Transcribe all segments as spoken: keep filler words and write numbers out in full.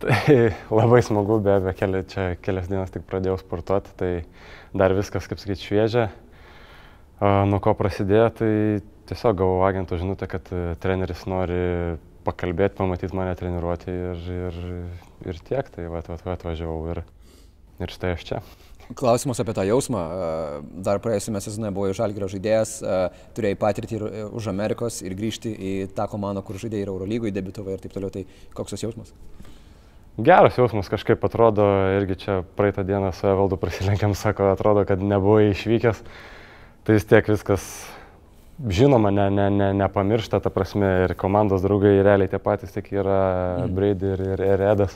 Tai labai smagu, be abejo, keli, čia kelias dienas tik pradėjau sportuoti, tai dar viskas, kaip sakyti, šviežia. Nuo ko prasidėjo, tai tiesiog gavau agentų žinutę, kad treneris nori pakalbėti, pamatyti mane treniruoti ir, ir, ir tiek, tai va, va, va, atvažiavau ir, ir štai aš čia. Klausimus apie tą jausmą. Dar praėjusiame sezone buvai Žalgirio žaidėjas, turėjai patirtį ir už Amerikos ir grįžti į tą komandą, kur žaidėjai ir Eurolygui, debiutavai ir taip toliau. Tai koks tas jausmas? Geras jausmas, kažkaip atrodo, irgi čia praeitą dieną su Evaldu prasilenkiam, sako, atrodo, kad nebuvai išvykęs. Tai vis tiek viskas, žinoma, ne, ne, ne, nepamiršta, ta prasme, ir komandos draugai realiai tie patys, tik yra mm. Breid ir, ir, ir Edas.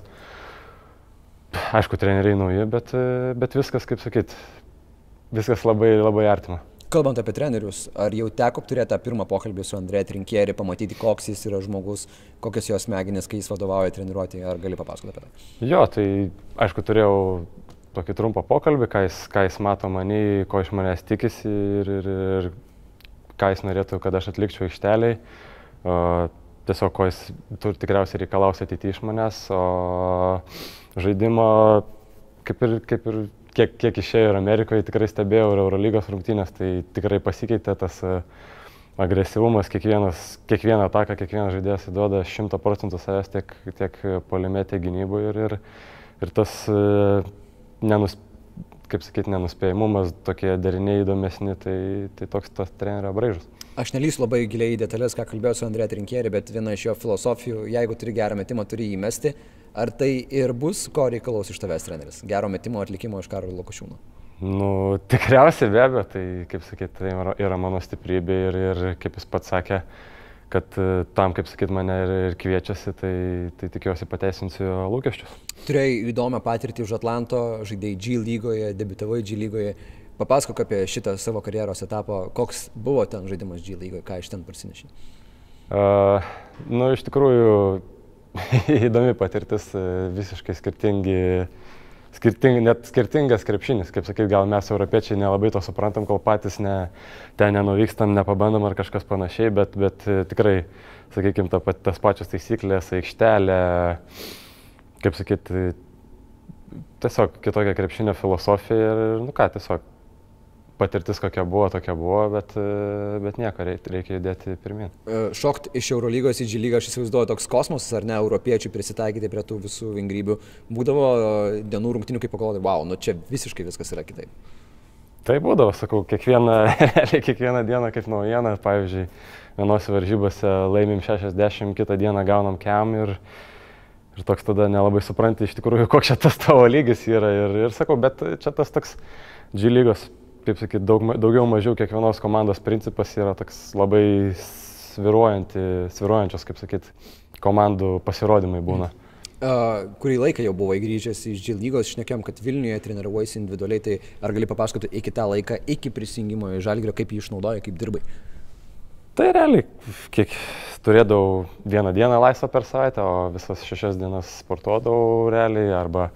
Aišku, treneriai nauji, bet, bet viskas, kaip sakyt, viskas labai, labai artima. Kalbant apie trenerius, ar jau teko turėti tą pirmą pokalbį su Andrea Trinchieri, pamatyti, koks jis yra žmogus, kokios jos smegenys, kai jis vadovauja treniruotėje, ar gali papasakoti apie tai? Jo, tai aišku, turėjau tokį trumpą pokalbį, ką jis, ką jis mato mane, ko iš manęs tikisi ir, ir, ir ką jis norėtų, kad aš atlikčiau aikšteliai. Tiesiog, ko jis turi tikriausiai reikalaus ateityje iš manęs, o žaidimo, kaip ir, kaip ir kiek, kiek išėjo ir Amerikoje, tikrai stebėjau ir Eurolygos rungtynės, tai tikrai pasikeitė tas agresyvumas, kiekvienas, kiekvieną ataką, kiekvienas žaidėjas įduoda šimtą procentų savęs tiek, tiek puolime, tiek gynyboje ir, ir, ir tas, nenus, kaip sakyti, nenuspėjimumas, tokie deriniai įdomesni, tai, tai toks tas trenerio braižas. Aš nelys labai giliai į detalės, ką kalbėjau su Andrea Trinchieri, bet viena iš jo filosofijų, jeigu turi gerą metimą, turi jį įmesti. Ar tai ir bus, ko reikalaus iš tavęs treneris? Gero metimo atlikimo iš Karolio Lukošiūno? Nu, tikriausiai be abejo, tai, kaip sakyti, tai yra mano stiprybė ir, ir kaip jis pats sakė, kad tam, kaip sakyt, mane ir, ir kviečiasi, tai, tai tikiuosi pateisinsiu jo lūkesčius. Turėjai įdomią patirtį už Atlanto, žaidėjai G-lygoje, debiutavai G-lygoje. Papasakok apie šitą savo karjeros etapą, koks buvo ten žaidimas Džilygoje, ką iš ten parsinešė? Uh, nu, iš tikrųjų, įdomi patirtis, visiškai skirtingi, skirting, net skirtingas krepšinis, kaip sakyt, gal mes europiečiai nelabai to suprantam, kol patys ne, ten nenuvykstam, nepabandom ar kažkas panašiai, bet, bet tikrai, sakykime, ta, tas pačios taisyklės, aikštelė, kaip sakyt, tiesiog kitokia krepšinio filosofija ir, nu ką, tiesiog. Patirtis kokia buvo, tokia buvo, bet, bet nieko, reikia judėti pirmin. Šokt iš Eurolygos į Džilygą, aš įsivaizduoju, toks kosmosas, ar ne, europiečių prisitaikyti prie tų visų vingrybių. Būdavo dienų rungtynių, kaip pagalvodai, wow, nu čia visiškai viskas yra kitaip. Tai būdavo, sakau, kiekvieną, kiekvieną dieną kaip naujieną, pavyzdžiui, vienose varžybose laimim šešiasdešimt, kitą dieną gaunam kem ir, ir toks tada nelabai supranti iš tikrųjų, koks čia tas tavo lygis yra ir, ir sakau, bet čia tas toks Džilygos, kaip sakyt, daug, daugiau mažiau kiekvienos komandos principas yra toks labai sviruojančios, kaip sakyt, komandų pasirodymai būna. Uh, kurį laiką jau buvai grįžęs iš Džilygos, šnekėjom, kad Vilniuje treniruojasi individualiai, tai ar gali papasakoti iki tą laiką, iki prisijungimo į Žalgirio, kaip jį išnaudoja, kaip dirbai? Tai realiai, kiek turėdavau vieną dieną laisvą per savaitę, o visas šešias dienas sportuodavau realiai arba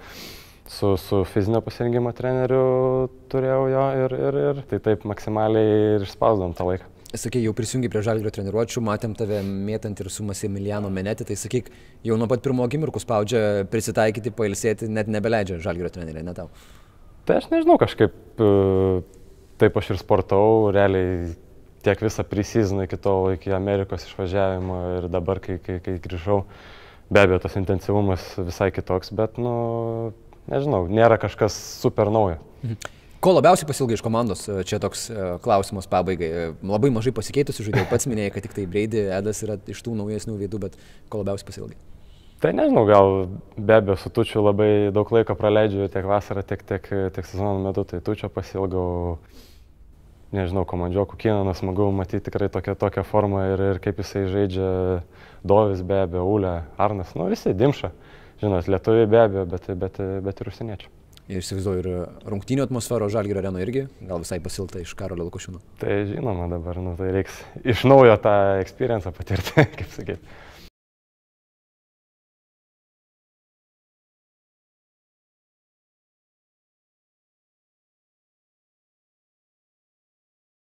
Su, su fizinio pasirinkimo treneriu turėjau jo ir, ir, ir tai taip maksimaliai ir išspausdavom tą laiką. Sakai, jau prisijungi prie Žalgirio treniruočių, matėm tave mėtant ir su Emiliano menetį, tai sakyk, jau nuo pat pirmo akimirkų spaudžia prisitaikyti, pailsėti, net nebeleidžia Žalgirio treneriai, ne tau? Tai aš nežinau, kažkaip taip aš ir sportau, realiai tiek visą prisizną iki to, iki Amerikos išvažiavimo ir dabar, kai, kai, kai grįžau, be abejo, tas intensyvumas visai kitoks, bet, nu, nežinau, nėra kažkas super naujo. Ko labiausiai pasilgai iš komandos? Čia toks klausimas pabaigai. Labai mažai pasikeitusi žaidėjai. Pats minėjai, kad tik tai Breidi, Edas yra iš tų naujesnių veidų, bet ko labiausiai pasilgai? Tai nežinau, gal be abejo su Tučiu labai daug laiko praleidžiu tiek vasarą, tiek, tiek, tiek sezono metu. Tai Tučio pasilgau, nežinau, komandžiokų Kiną, smagu matyti tikrai tokią, tokią formą ir, ir kaip jisai žaidžia. Dovis be abejo, Ulė, Arnas, nu visi, Dimša. Žinot, lietuviai be abejo, bet, bet, bet ir užsieniečių. Ir įsivaizduoju, ir rungtynių atmosfero Žalgirio arenoje irgi, gal visai pasilta iš Karolio Lukošiūno. Tai žinoma dabar, nu, tai reiks iš naujo tą experienciją patirti, kaip sakyti.